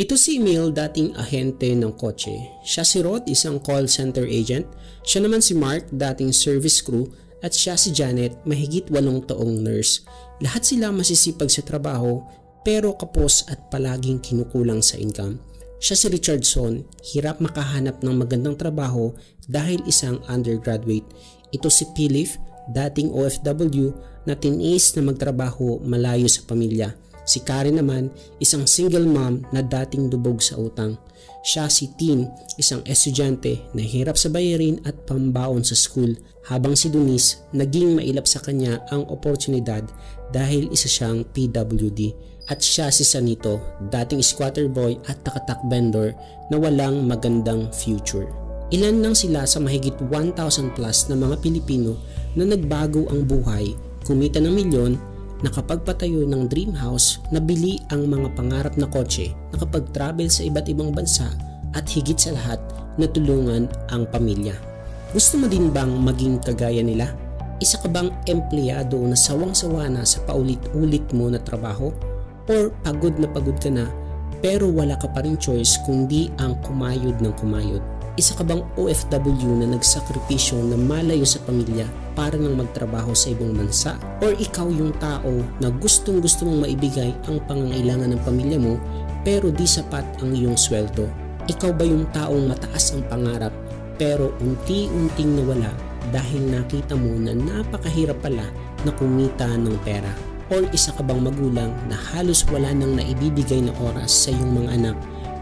Ito si Emil, dating ahente ng kotse. Siya si Rod, isang call center agent. Siya naman si Mark, dating service crew. At siya si Janet, mahigit 8 taong nurse. Lahat sila masisipag sa trabaho pero kapos at palaging kinukulang sa income. Siya si Richardson, hirap makahanap ng magandang trabaho dahil isang undergraduate. Ito si Philip, dating OFW na tiniis na magtrabaho malayo sa pamilya. Si Karen naman, isang single mom na dating dubog sa utang. Siya si Tim, isang estudyante na hirap sa bayarin at pambaon sa school. Habang si Denise, naging mailap sa kanya ang oportunidad dahil isa siyang PWD. At siya si Sanito, dating squatter boy at takatak vendor na walang magandang future. Ilan lang sila sa mahigit 1,000 plus na mga Pilipino na nagbago ang buhay, kumita ng milyon, nakapagpatayo ng dream house, nabili ang mga pangarap na kotse, nakapag-travel sa iba't ibang bansa at higit sa lahat, natulungan ang pamilya. Gusto mo din bang maging kagaya nila? Isa ka bang empleyado na sawang-sawa na sa paulit-ulit mo na trabaho? Or pagod ka na pero wala ka pa rin choice kundi ang kumayod ng kumayod? Isa ka bang OFW na nagsakripisyo na malayo sa pamilya para nang magtrabaho sa ibang bansa? Or ikaw yung tao na gustong-gusto mong maibigay ang pangangailangan ng pamilya mo pero di sapat ang iyong sweldo? Ikaw ba yung taong mataas ang pangarap pero unti-unting nawala dahil nakita mo na napakahirap pala na kumita ng pera? Or isa ka bang magulang na halos wala nang naibibigay na oras sa iyong mga anak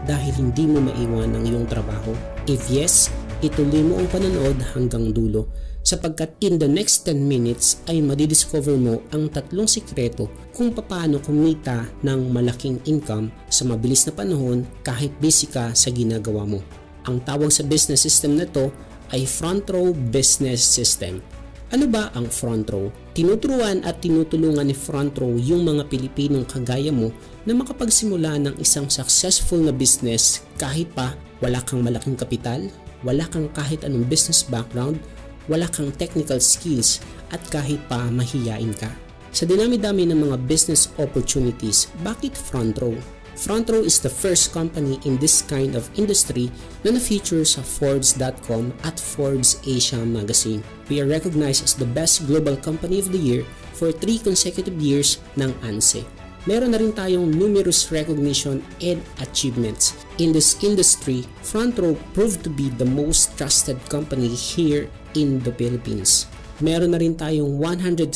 dahil hindi mo maiwan ang iyong trabaho? If yes, ituloy mo ang panonood hanggang dulo sapagkat in the next 10 minutes ay madidiscover mo ang 3 sikreto kung paano kumita ng malaking income sa mabilis na panahon kahit busy ka sa ginagawa mo. Ang tawag sa business system na to ay Frontrow Business System. Ano ba ang Frontrow? Tinuturuan at tinutulungan ni Frontrow yung mga Pilipinong kagaya mo na makapagsimula ng isang successful na business kahit pa wala kang malaking kapital, wala kang kahit anong business background, wala kang technical skills at kahit pa mahiyain ka. Sa dinami-dami ng mga business opportunities, bakit Frontrow? Frontrow is the first company in this kind of industry na na-feature sa Forbes.com at Forbes Asia Magazine. We are recognized as the best global company of the year for 3 consecutive years ng ANSEC. Meron na rin tayong numerous recognition and achievements. In this industry, Frontrow proved to be the most trusted company here in the Philippines. Meron na rin tayong 150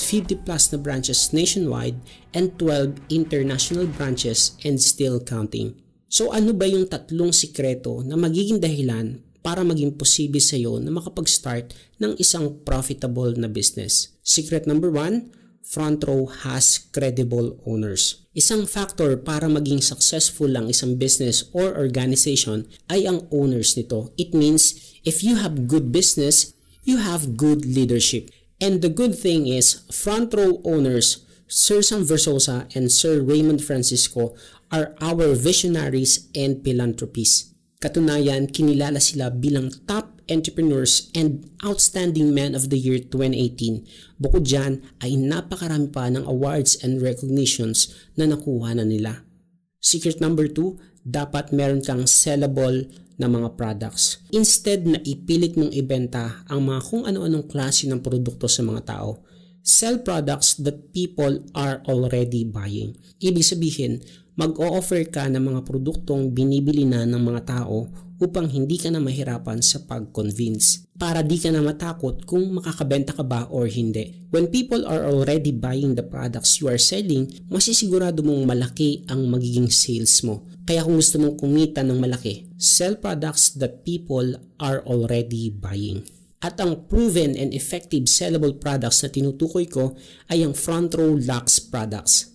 plus na branches nationwide and 12 international branches and still counting. So ano ba yung 3 sikreto na magiging dahilan para maging posible sa iyo na makapag-start ng isang profitable na business? Secret number 1, Frontrow has credible owners. Isang factor para maging successful ang isang business or organization ay ang owners nito. It means if you have good business, you have good leadership. And the good thing is Frontrow owners, Sir Sam Versosa and Sir Raymond Francisco, are our visionaries and philanthropists. Katunayan, kinilala sila bilang top entrepreneurs and outstanding men of the year 2018. Bukod dyan ay napakarami pa ng awards and recognitions na nakuha na nila. Secret number 2, dapat meron kang sellable na mga products. Instead na ipilit mong ibenta ang mga kung ano-anong klase ng produkto sa mga tao, sell products that people are already buying. Ibig sabihin, mag-o-offer ka ng mga produktong binibili na ng mga tao upang hindi ka na mahirapan sa pag-convince. Para di ka na matakot kung makakabenta ka ba or hindi. When people are already buying the products you are selling, masisigurado mong malaki ang magiging sales mo. Kaya kung gusto mong kumita ng malaki, sell products that people are already buying. At ang proven and effective sellable products na tinutukoy ko ay ang Frontrow Lux products.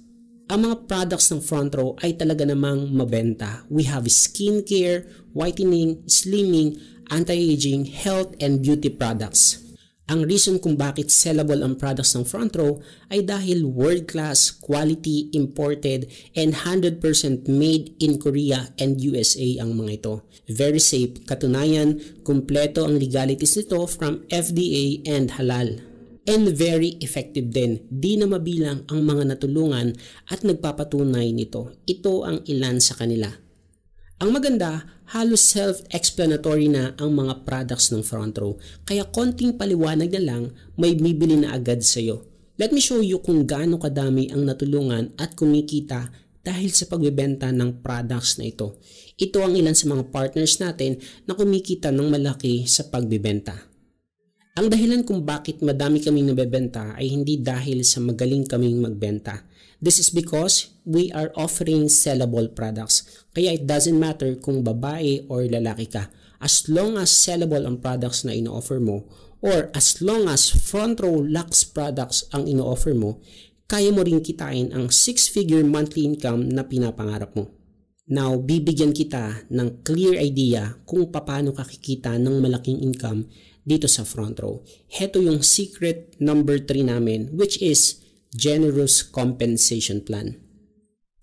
Ang mga products ng Frontrow ay talaga namang mabenta. We have skincare, whitening, slimming, anti-aging, health, and beauty products. Ang reason kung bakit sellable ang products ng Frontrow ay dahil world-class, quality, imported, and 100% made in Korea and USA ang mga ito. Very safe, katunayan, kumpleto ang legalities nito from FDA and halal. And very effective din, di na mabilang ang mga natulungan at nagpapatunay nito. Ito ang ilan sa kanila. Ang maganda, halos self-explanatory na ang mga products ng Frontrow, kaya konting paliwanag na lang may bibili na agad sa'yo. Let me show you kung gaano kadami ang natulungan at kumikita dahil sa pagbebenta ng products na ito. Ito ang ilan sa mga partners natin na kumikita ng malaki sa pagbebenta. Ang dahilan kung bakit madami kaming nabebenta ay hindi dahil sa magaling kaming magbenta. This is because we are offering sellable products. Kaya it doesn't matter kung babae or lalaki ka. As long as sellable ang products na ino-offer mo or as long as Frontrow Lux products ang ino-offer mo, kaya mo rin kitain ang six-figure monthly income na pinapangarap mo. Now, bibigyan kita ng clear idea kung paano kakikita ng malaking income dito sa Frontrow. Heto yung secret number 3 namin, which is generous compensation plan.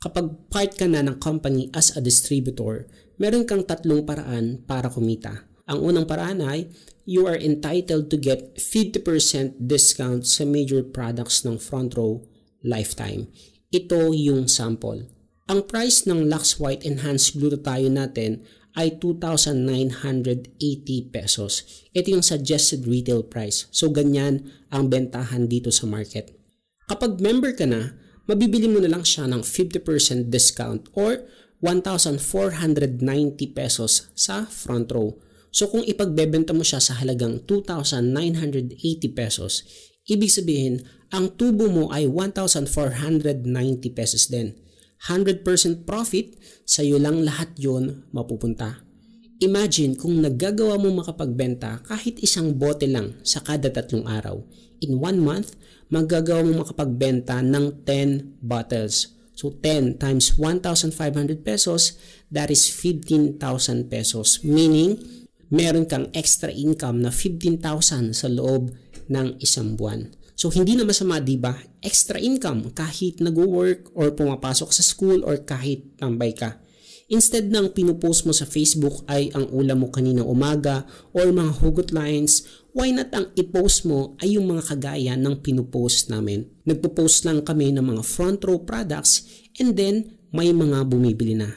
Kapag part ka na ng company as a distributor, meron kang tatlong paraan para kumita. Ang unang paraan ay, you are entitled to get 50% discount sa major products ng Frontrow lifetime. Ito yung sample. Ang price ng Luxxe White Enhanced Blue tayo natin ay 2,980 pesos. Ito yung suggested retail price. So, ganyan ang bentahan dito sa market. Kapag member ka na, mabibili mo na lang siya ng 50% discount or 1,490 pesos sa Frontrow. So, kung ipagbebenta mo siya sa halagang 2,980 pesos, ibig sabihin, ang tubo mo ay 1,490 pesos din. 100% profit, sa'yo lang lahat yon mapupunta. Imagine kung nagagawa mo makapagbenta kahit isang bote lang sa kada 3 araw. In 1 month, magagawa mo makapagbenta ng 10 bottles. So 10 times 1,500 pesos, that is 15,000 pesos. Meaning, meron kang extra income na 15,000 sa loob ng isang buwan. So, hindi na masama, diba? Extra income kahit nag-work or pumapasok sa school or kahit tambay ka. Instead ng pinupost mo sa Facebook ay ang ulam mo kaninang umaga or mga hugot lines, why not ang ipost mo ay yung mga kagaya ng pinupost namin. Nagpo-post lang kami ng mga Frontrow products and then may mga bumibili na.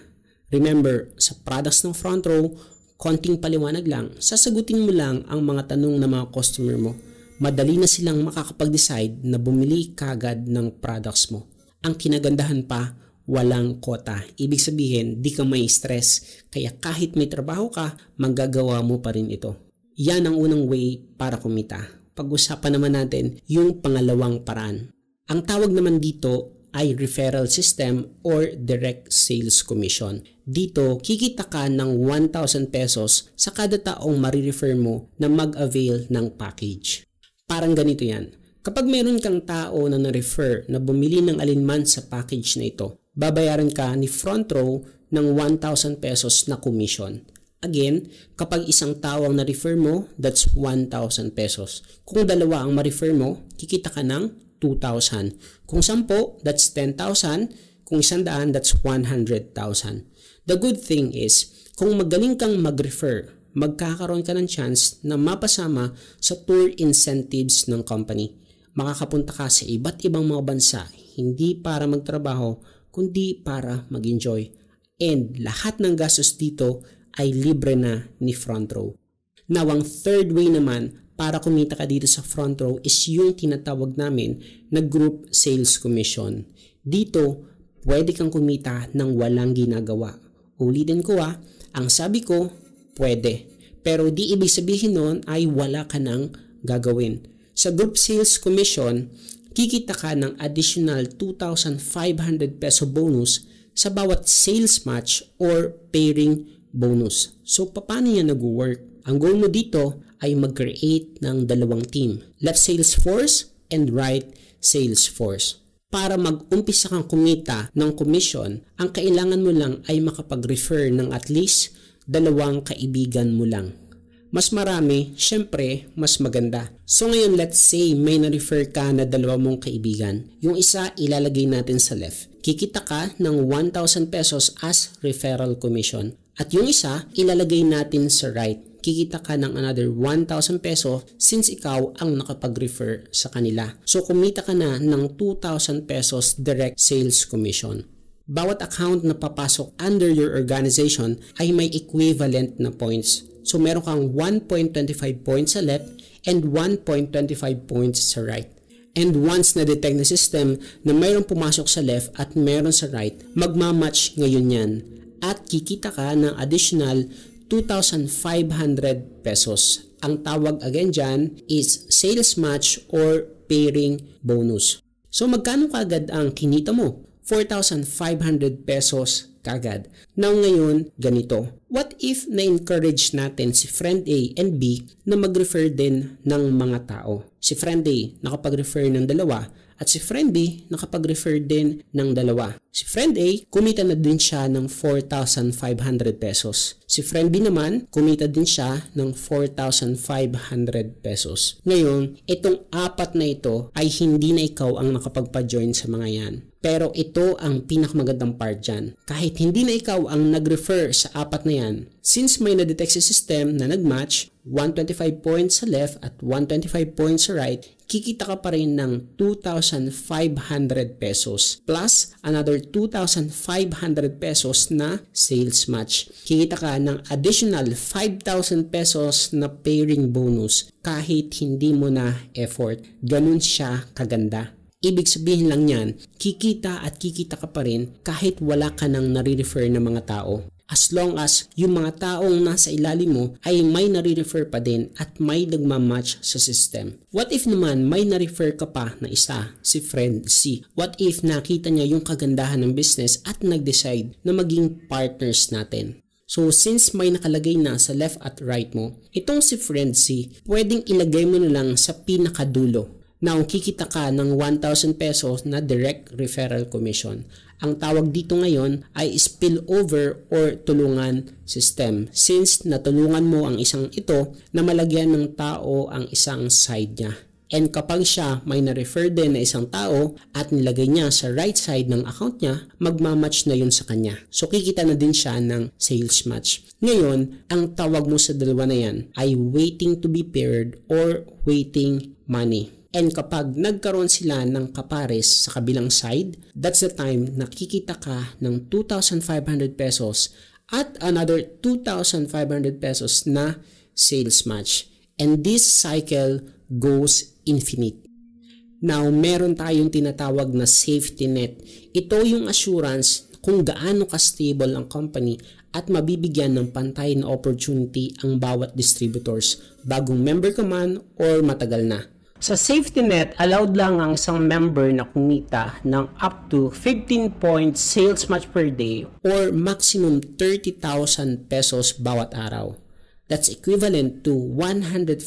Remember, sa products ng Frontrow, konting paliwanag lang, sasagutin mo lang ang mga tanong ng mga customer mo. Madali na silang makakapag-decide na bumili kagad ng products mo. Ang kinagandahan pa, walang kota. Ibig sabihin, di ka may stress. Kaya kahit may trabaho ka, magagawa mo pa rin ito. Yan ang unang way para kumita. Pag-usapan naman natin yung pangalawang paraan. Ang tawag naman dito ay referral system or direct sales commission. Dito, kikita ka ng 1,000 pesos sa kada taong marirefer mo na mag-avail ng package. Parang ganito yan. Kapag meron kang tao na na-refer na bumili ng alinman sa package na ito, babayaran ka ni Frontrow ng 1,000 pesos na commission. Again, kapag isang tao ang na-refer mo, that's 1,000 pesos. Kung dalawa ang ma-refer mo, kikita ka ng 2,000. Kung 10, that's 10,000. Kung 100, that's 100,000. The good thing is, kung magaling kang mag-refer, magkakaroon ka ng chance na mapasama sa tour incentives ng company. Makakapunta ka sa iba't ibang mga bansa, hindi para magtrabaho, kundi para mag-enjoy. And lahat ng gastos dito ay libre na ni Frontrow. Now, ang third way naman para kumita ka dito sa Frontrow is yung tinatawag namin na group sales commission. Dito, pwede kang kumita ng walang ginagawa. Ulitin ko ang sabi ko, pwede. Pero di ibig sabihin nun ay wala ka nang gagawin. Sa group sales commission, kikita ka ng additional 2,500 peso bonus sa bawat sales match or pairing bonus. So, paano yan nag-work? Ang goal mo dito ay mag-create ng dalawang team. Left sales force and right sales force. Para mag-umpisa kang kumita ng commission, ang kailangan mo lang ay makapag-refer ng at least 2 kaibigan mo lang. Mas marami, syempre, mas maganda. So ngayon, let's say may na-refer ka na 2 mong kaibigan. Yung isa, ilalagay natin sa left. Kikita ka ng 1,000 pesos as referral commission. At yung isa, ilalagay natin sa right. Kikita ka ng another 1,000 peso since ikaw ang nakapag-refer sa kanila. So kumita ka na ng 2,000 pesos direct sales commission. bawat account na papasok under your organization ay may equivalent na points. So meron kang 1.25 points sa left and 1.25 points sa right. And once na-detect na system na mayroong pumasok sa left at mayroon sa right, magmamatch ngayon yan. At kikita ka ng additional 2,500 pesos. Ang tawag again dyan is sales match or pairing bonus. So magkano kagad ang kinita mo? 4,500 pesos kagad. Now ngayon, ganito. What if na-encourage natin si friend A and B na mag-refer din ng mga tao? Si friend A nakapag-refer ng dalawa at si friend B nakapag-refer din ng dalawa. Si friend A, kumita na din siya ng 4,500 pesos. Si friend B naman, kumita din siya ng 4,500 pesos. Ngayon, itong apat na ito ay hindi na ikaw ang nakapagpa-join sa mga yan. Pero ito ang pinakamagandang part dyan. Kahit hindi na ikaw ang nag-refer sa apat na yan, since may na-detect si system na nag-match, 125 points sa left at 125 points sa right, kikita ka pa rin ng 2,500 pesos plus another 2,500 pesos na sales match. Kikita ka ng additional 5,000 pesos na pairing bonus kahit hindi mo na effort. Ganun siya kaganda. Ibig sabihin lang yan, kikita at kikita ka pa rin kahit wala ka nang nare-refer ng mga tao. As long as yung mga taong nasa ilalim mo ay may nare-refer pa din at may nagmamatch sa system. What if naman may nare-refer ka pa na isa, si friend C? What if nakita niya yung kagandahan ng business at nag-decide na maging partners natin? So since may nakalagay na sa left at right mo, itong si friend C, pwedeng ilagay mo na lang sa pinakadulo. Now, kikita ka ng 1,000 pesos na direct referral commission. Ang tawag dito ngayon ay spillover or tulungan system since natulungan mo ang isang ito na malagyan ng tao ang isang side niya. And kapag siya may na-refer din na isang tao at nilagay niya sa right side ng account niya, magmamatch na yun sa kanya. So, kikita na din siya ng sales match. Ngayon, ang tawag mo sa dalawa na yan ay waiting to be paired or waiting money. And kapag nagkaroon sila ng kapares sa kabilang side, that's the time na kikita ka ng 2,500 pesos at another 2,500 pesos na sales match. And this cycle goes infinite. Now, meron tayong tinatawag na safety net. Ito yung assurance kung gaano ka-stable ang company at mabibigyan ng pantay na opportunity ang bawat distributors, bagong member ka man or matagal na. Sa safety net, allowed lang ang isang member na kumita ng up to 15 points sales match per day or maximum 30,000 pesos bawat araw. That's equivalent to 150,000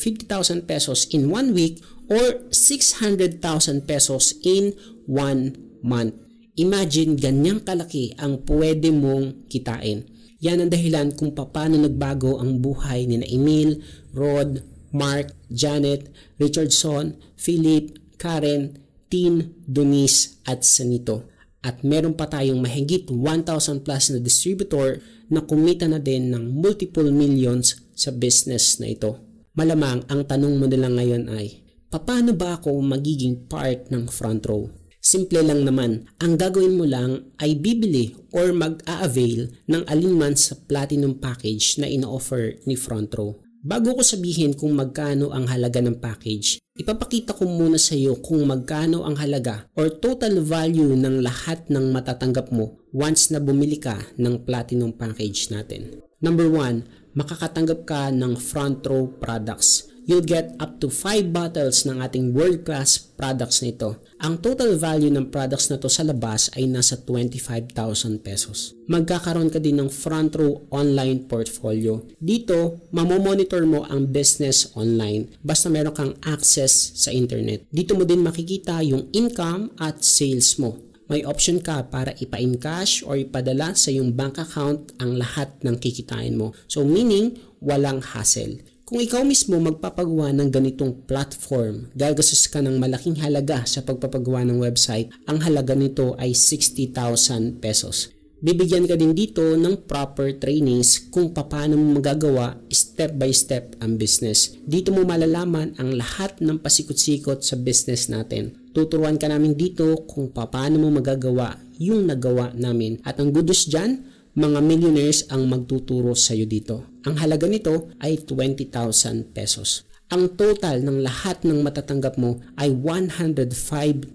pesos in 1 week or 600,000 pesos in 1 month. Imagine ganyang kalaki ang pwede mong kitain. Yan ang dahilan kung paano nagbago ang buhay ni na Emil, Rod, Mark, Janet, Richardson, Philip, Karen, Tin, Denise at Sanito. At meron pa tayong mahigit 1,000 plus na distributor na kumita na din ng multiple millions sa business na ito. Malamang ang tanong mo nila ngayon ay, paano ba ako magiging part ng Frontrow? Simple lang naman, ang gagawin mo lang ay bibili or mag-a-avail ng alinman sa platinum package na ino-offer ni Frontrow. Bago ko sabihin kung magkano ang halaga ng package, ipapakita ko muna sa iyo kung magkano ang halaga or total value ng lahat ng matatanggap mo once na bumili ka ng platinum package natin. Number 1, makakatanggap ka ng Frontrow products. You'll get up to 5 bottles ng ating world-class products nito. Ang total value ng products na to sa labas ay nasa 25,000 pesos. Magkakaroon ka din ng Frontrow online portfolio. Dito, mamomonitor mo ang business online basta meron kang access sa internet. Dito mo din makikita yung income at sales mo. May option ka para ipa-encash or ipadala sa iyong bank account ang lahat ng kikitain mo. So meaning, walang hassle. Kung ikaw mismo magpapagawa ng ganitong platform, gagastos ka ng malaking halaga sa pagpapagawa ng website, ang halaga nito ay 60,000 pesos. Bibigyan ka din dito ng proper trainings kung paano mo magagawa step by step ang business. Dito mo malalaman ang lahat ng pasikot-sikot sa business natin. Tuturuan ka namin dito kung paano mo magagawa yung nagawa namin. At ang good news dyan, mga millionaires ang magtuturo sa iyo dito. Ang halaga nito ay 20,000 pesos. Ang total ng lahat ng matatanggap mo ay 105,000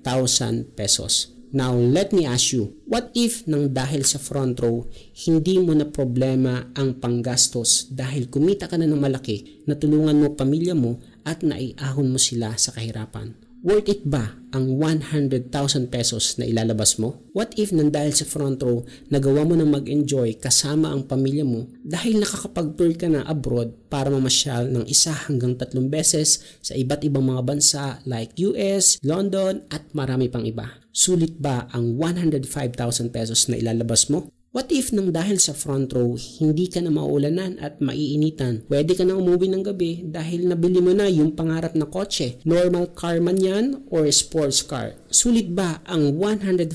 pesos. Now, let me ask you, what if nang dahil sa Frontrow, hindi mo na problema ang panggastos dahil kumita ka na ng malaki, natulungan mo pamilya mo at naiahon mo sila sa kahirapan? Worth it ba ang 100,000 pesos na ilalabas mo? What if nang dahil sa Frontrow, nagawa mo na mag-enjoy kasama ang pamilya mo dahil nakakapag-tour ka na abroad para mamasyal ng 1 hanggang 3 beses sa iba't ibang mga bansa like US, London at marami pang iba? Sulit ba ang 105,000 pesos na ilalabas mo? What if nang dahil sa Frontrow, hindi ka na maulanan at maiinitan? Pwede ka na umuwi ng gabi dahil nabili mo na yung pangarap na kotse. Normal car man yan or sports car. Sulit ba ang 105,000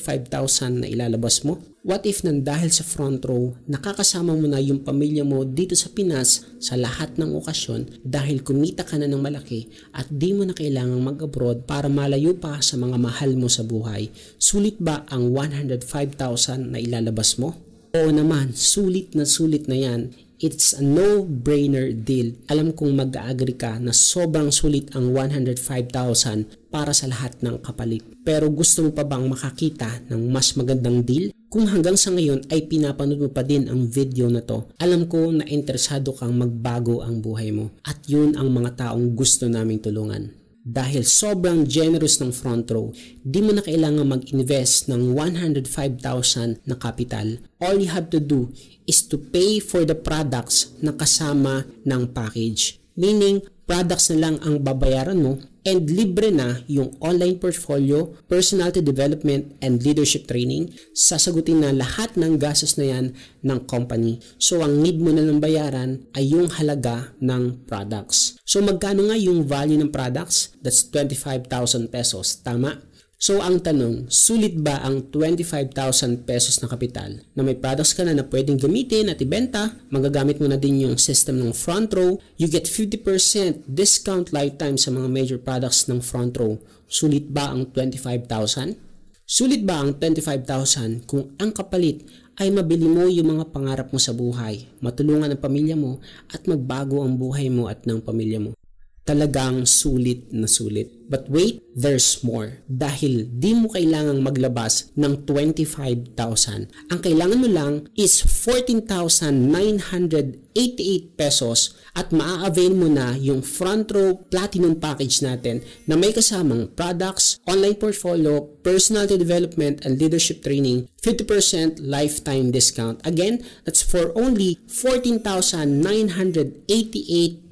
na ilalabas mo? What if nang dahil sa Frontrow, nakakasama mo na yung pamilya mo dito sa Pinas sa lahat ng okasyon dahil kumita ka na ng malaki at di mo na kailangang mag-abroad para malayo pa sa mga mahal mo sa buhay? Sulit ba ang 105,000 na ilalabas mo? Oo naman, sulit na yan. It's a no-brainer deal. Alam kong mag-agree ka na sobrang sulit ang 105,000 para sa lahat ng kapalit. Pero gusto mo pa bang makakita ng mas magandang deal? Kung hanggang sa ngayon ay pinapanood mo pa din ang video na to, alam ko na interesado kang magbago ang buhay mo. At yun ang mga taong gusto naming tulungan. Dahil sobrang generous ng Frontrow, di mo na kailangan mag-invest ng 105,000 na kapital. All you have to do is to pay for the products na kasama ng package. Meaning, products na lang ang babayaran mo and libre na yung online portfolio, personality development, and leadership training. Sasagutin na lahat ng gastos na yan ng company. So, ang need mo na ng bayaran ay yung halaga ng products. So, magkano nga yung value ng products? That's 25,000 pesos. Tama? So, ang tanong, sulit ba ang 25,000 pesos na kapital na may products ka na na pwedeng gamitin at ibenta? Magagamit mo na din yung system ng Frontrow. You get 50% discount lifetime sa mga major products ng Frontrow. Sulit ba ang 25,000? Sulit ba ang 25,000 kung ang kapalit ay mabili mo yung mga pangarap mo sa buhay, matulungan ang pamilya mo at magbago ang buhay mo at ng pamilya mo? Talagang sulit na sulit. But wait, there's more. Dahil di mo kailangang maglabas ng 25,000. Ang kailangan mo lang is 14,988 pesos at maa-avail mo na yung Frontrow Platinum Package natin na may kasamang products, online portfolio, personality development, and leadership training, 50% lifetime discount. Again, that's for only 14,988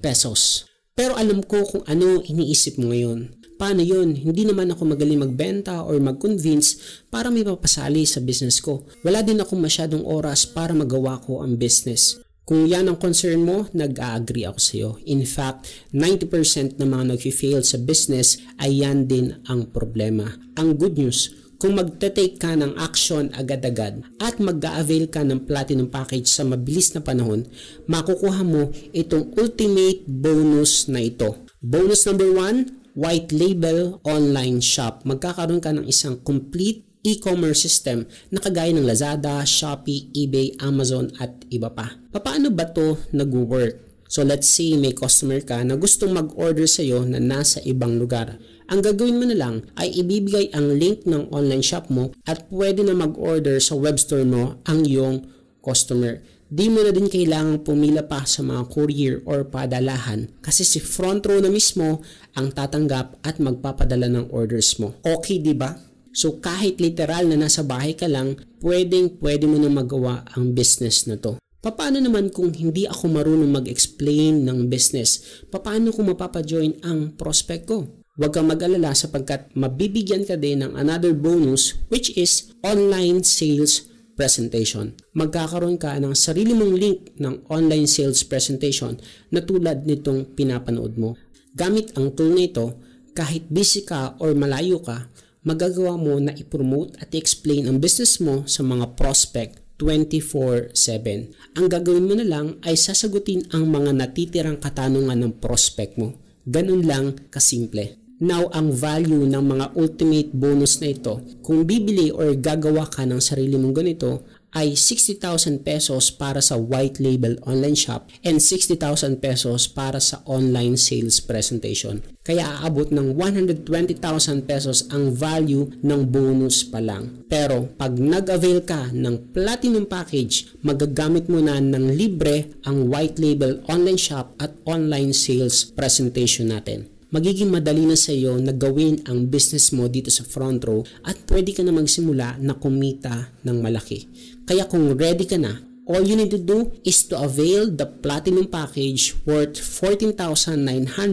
pesos. Pero alam ko kung ano iniisip mo ngayon. Paano yun? Hindi naman ako magaling magbenta or mag-convince para may papasali sa business ko. Wala din akong masyadong oras para magawa ko ang business. Kung yan ang concern mo, nag-agree ako sa iyo. In fact, 90% ng mga nag-fail sa business ay yan din ang problema. Ang good news, kung magte-take ka ng action agad-agad at mag-a-avail ka ng platinum package sa mabilis na panahon, makukuha mo itong ultimate bonus na ito. Bonus number 1, white label online shop. Magkakaroon ka ng isang complete e-commerce system na kagaya ng Lazada, Shopee, eBay, Amazon at iba pa. Paano ba ito nag-work? So let's say may customer ka na gustong mag-order sa iyo na nasa ibang lugar. Ang gagawin mo na lang ay ibibigay ang link ng online shop mo at pwede na mag-order sa web store mo ang iyong customer. Di mo na din kailangang pumila pa sa mga courier or padalahan kasi si Frontrow na mismo ang tatanggap at magpapadala ng orders mo. Okay, di ba? So kahit literal na nasa bahay ka lang, pwede mo na magawa ang business na to. Paano naman kung hindi ako marunong mag-explain ng business? Paano ko mapapajoin ang prospect ko? Huwag kang mag-alala sapagkat mabibigyan ka din ng another bonus which is online sales presentation. Magkakaroon ka ng sarili mong link ng online sales presentation na tulad nitong pinapanood mo. Gamit ang tool na ito, kahit busy ka or malayo ka, magagawa mo na ipromote at i-explain ang business mo sa mga prospect 24/7. Ang gagawin mo na lang ay sasagutin ang mga natitirang katanungan ng prospect mo. Ganun lang kasimple. Now, ang value ng mga ultimate bonus na ito, kung bibili or gagawa ka ng sarili mong ganito, ay 60,000 pesos para sa white label online shop and 60,000 pesos para sa online sales presentation. Kaya aabot ng 120,000 pesos ang value ng bonus pa lang. Pero pag nag-avail ka ng platinum package, magagamit mo na ng libre ang white label online shop at online sales presentation natin. Magiging madali na sa iyo na gawin ang business mo dito sa Frontrow at pwede ka na magsimula na kumita ng malaki. Kaya kung ready ka na, all you need to do is to avail the platinum package worth 14,988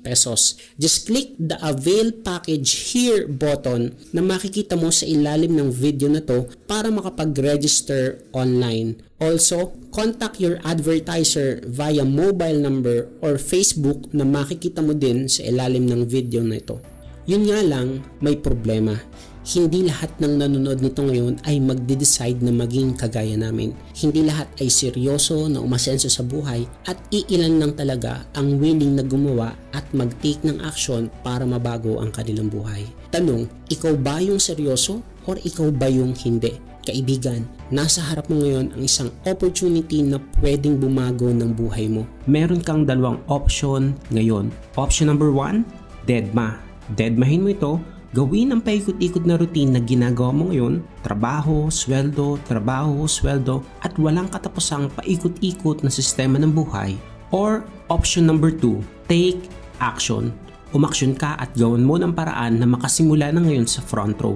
pesos. Just click the avail package here button na makikita mo sa ilalim ng video na to para makapag-register online. Also, contact your advertiser via mobile number or Facebook na makikita mo din sa ilalim ng video na ito. Yun nga lang, may problema. Hindi lahat ng nanonood nito ngayon ay magde-decide na maging kagaya namin. Hindi lahat ay seryoso na umasenso sa buhay at iilan lang talaga ang willing na gumawa at mag-take ng action para mabago ang kanilang buhay. Tanong, ikaw ba yung seryoso or ikaw ba yung hindi? Kaibigan, nasa harap mo ngayon ang isang opportunity na pwedeng bumago ng buhay mo. Meron kang dalawang option ngayon. Option number 1, deadma. Deadmahin mo ito. Gawin ang paikot-ikot na routine na ginagawa mo ngayon, trabaho, sweldo at walang katapusang paikot-ikot na sistema ng buhay. Or option number 2, take action. Umaksyon ka at gawan mo ng paraan na makasimula na ngayon sa Frontrow.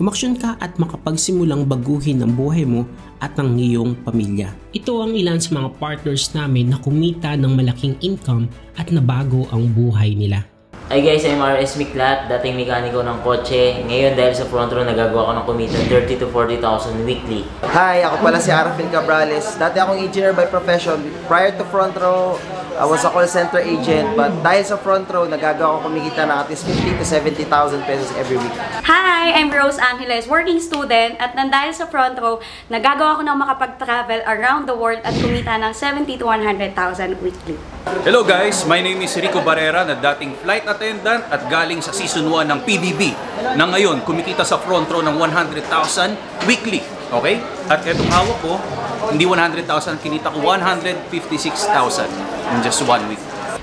Umaksyon ka at makapagsimulang baguhin ang buhay mo at ang iyong pamilya. Ito ang ilan sa mga partners namin na kumita ng malaking income at nabago ang buhay nila. Hi guys, I'm R.S. Miclat, dating mekaniko ng kotse. Ngayon dahil sa Frontrow nagagawa ko ng kumita 30 to 40,000 weekly. Hi, ako pala si Arafil Cabrales. Dati akong engineer by profession. Prior to Frontrow, I was a call center agent. But dahil sa Frontrow, nagagawa ko kumikita ng at least 50 to 70,000 pesos every week. Hi, I'm Rose Angeles, working student. At dahil sa Frontrow, nagagawa ko ng makapag-travel around the world at kumita ng 70 to 100,000 weekly. Hello guys, my name is Rico Barrera na dating flight attendant at galing sa season 1 ng PBB na ngayon kumikita sa Frontrow ng 100,000 weekly. Okay? At etong hawak ko, hindi 100,000, kinita ko 156,000 in just 1 week.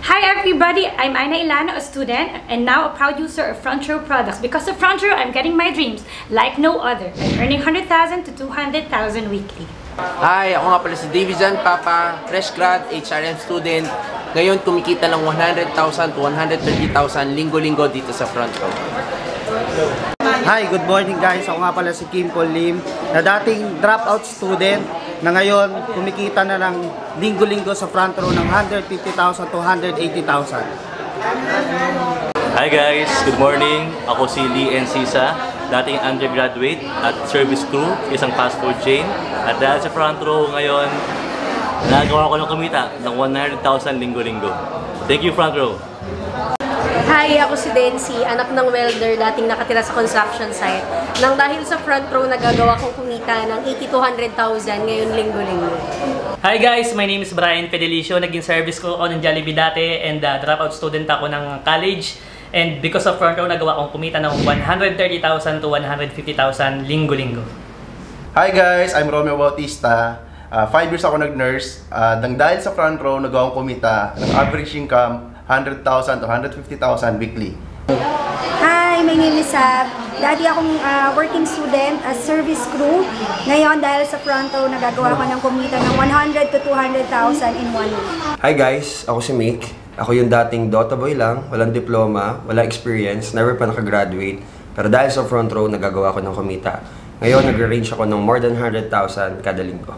Hi everybody! I'm Ina Ilano, a student and now a proud user of Frontrow products. Because of Frontrow, I'm getting my dreams like no other. I'm earning 100,000 to 200,000 weekly. Hi! Ako nga pala si Davey Jan, Papa, fresh grad, HRM student. Ngayon kumikita ng 100,000 to 130,000 linggo-linggo dito sa Frontrow. Hi! Good morning guys! Ako nga pala si Kim Paul Lim na dating dropout student na ngayon kumikita na ng linggo-linggo sa Frontrow ng 150,000 to 180,000. Hi guys! Good morning! Ako si Lee Encisa, dating undergraduate at service crew, isang fast food chain. At dahil sa Frontrow ngayon, nagawa ko ng kumita ng 100,000 linggo-linggo. Thank you Frontrow! Hi! Ako si Dency, anak ng welder, dating nakatira sa construction site. Nang dahil sa Frontrow, nagagawa kong kumita ng 80 to 100,000 ngayon linggo-linggo. Hi guys! My name is Brian Pedelicio. Naging service ko ako ng Jollibee dati and dropout student ako ng college. And because of Frontrow, nagawa akong kumita ng 130,000 to 150,000 linggo-linggo. Hi guys! I'm Romeo Bautista. 5 years ako nag-nurse. Dahil sa Frontrow, nagawa akong kumita ng average income 100,000 to 150,000 weekly. Hi, my name is Sab. Dati akong working student as service crew. Ngayon, dahil sa Frontrow, nagagawa ko ng kumita ng 100 to 200,000 in 1 week. Hi guys, ako si Mike. Ako yung dating Dota boy lang, walang diploma, walang experience, never pa nakagraduate. Pero dahil sa Frontrow, nagagawa ko ng kumita. Ngayon, nagre-range ako ng more than 100,000 kada linggo.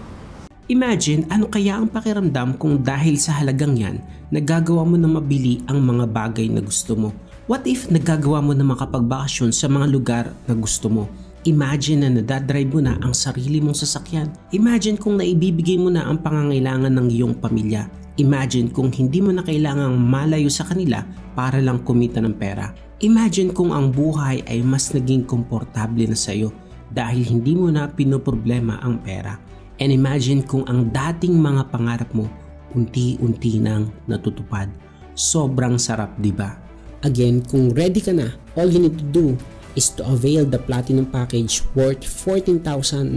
Imagine ano kaya ang pakiramdam kung dahil sa halagang yan, nagagawa mo na mabili ang mga bagay na gusto mo. What if nagagawa mo na makapagbakasyon sa mga lugar na gusto mo? Imagine na nadadrive mo na ang sarili mong sasakyan. Imagine kung naibibigay mo na ang pangangailangan ng iyong pamilya. Imagine kung hindi mo na kailangang malayo sa kanila para lang kumita ng pera. Imagine kung ang buhay ay mas naging komportable na sa iyo dahil hindi mo na pinoproblema ang pera. And imagine kung ang dating mga pangarap mo, unti-unti nang natutupad. Sobrang sarap, di ba? Again, kung ready ka na, all you need to do is to avail the Platinum Package worth 14,988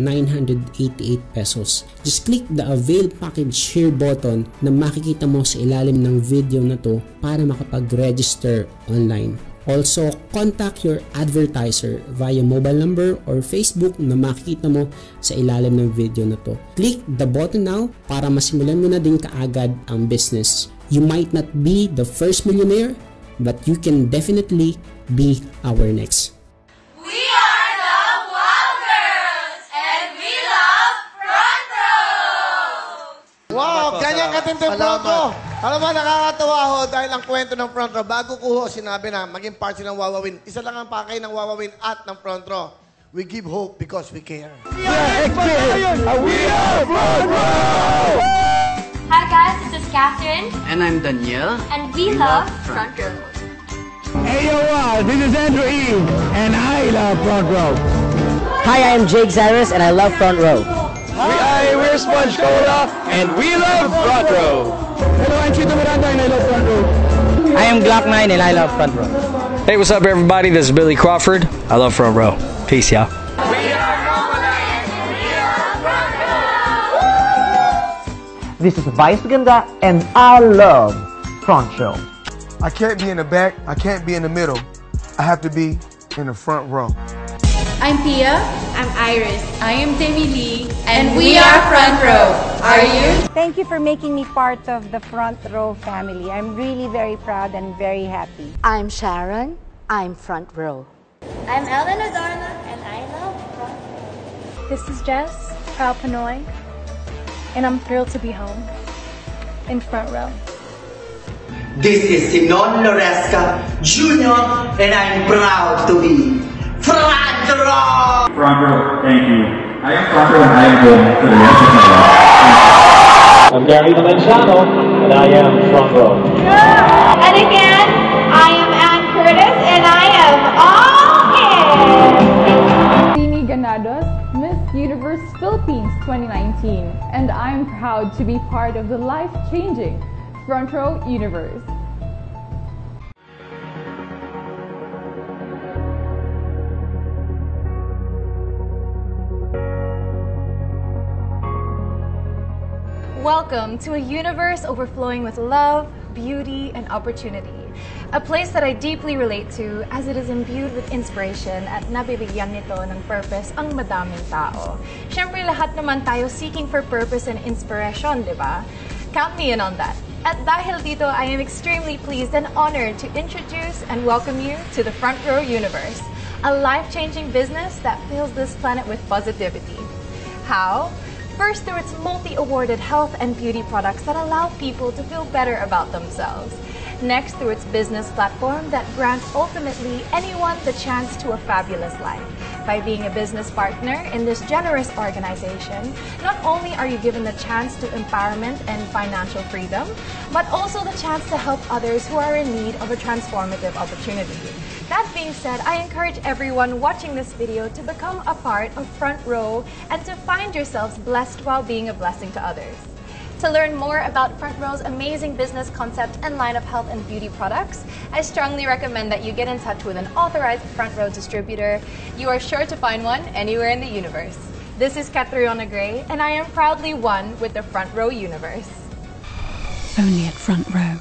pesos. Just click the Avail Package Here button na makikita mo sa ilalim ng video na to para makapag-register online. Also, contact your advertiser via mobile number or Facebook na makikita mo sa ilalim ng video na to. Click the button now para masimulan mo na din kaagad ang business. You might not be the first millionaire, but you can definitely be our next. We are the Wow Girls and we love Frontrow! Wow! Ganyan katindi Frontrow! Alam mo, nakakatawa ho dahil ang kwento ng Frontrow. Bago ko ho sinabi na maging part ng Wawawin, isa lang ang pakay ng Wawawin at ng Frontrow. We give hope because we care. We are Frontrow! Hi guys, this is Catherine. And I'm Danielle. And we love Frontrow. Hey yo, this is Andrew E. And I love Frontrow. Hi, I'm Jake Zyrus and I love Frontrow. Hi, we're Sponge Cola and we love Frontrow. Hello, I'm Chito Miranda and I love Frontrow. I am Glock 9 and I love Frontrow. Hey, what's up everybody? This is Billy Crawford. I love Frontrow. Peace, y'all. This is Vice Ganda and I love Frontrow. I can't be in the back, I can't be in the middle. I have to be in the front row. I'm Pia. I'm Iris. I am Danielle. And we are Frontrow. Are you? Thank you for making me part of the Frontrow family. I'm really very proud and very happy. I'm Sharon. I'm Frontrow. I'm Ellen Adorno and I love Frontrow. This is Jess, proud Pinoy. And I'm thrilled to be home in Frontrow. This is Sinon Loresca Jr. and I'm proud to be Frontrow! Frontrow, thank you. I am Frontrow and I am home for the rest of my life. I'm Gary Valenciano and I am Frontrow. And again, I am Ann Curtis and I am all in! Mimi Ganados, Universe Philippines 2019, and I'm proud to be part of the life-changing Frontrow Universe. Welcome to a universe overflowing with love, beauty, and opportunity. A place that I deeply relate to as it is imbued with inspiration at nabibigyan nito ng purpose ang madaming tao. Siyempre lahat naman tayo seeking for purpose and inspiration, di ba? Count me in on that. At dahil dito, I am extremely pleased and honored to introduce and welcome you to the Frontrow Universe, a life-changing business that fills this planet with positivity. How? First, through its multi-awarded health and beauty products that allow people to feel better about themselves. Next, through its business platform that grants ultimately anyone the chance to a fabulous life. By being a business partner in this generous organization, not only are you given the chance to empowerment and financial freedom, but also the chance to help others who are in need of a transformative opportunity. That being said, I encourage everyone watching this video to become a part of Frontrow and to find yourselves blessed while being a blessing to others. To learn more about Frontrow's amazing business concept and line of health and beauty products, I strongly recommend that you get in touch with an authorized Frontrow distributor. You are sure to find one anywhere in the universe. This is Catriona Gray, and I am proudly one with the Frontrow universe. Only at Frontrow.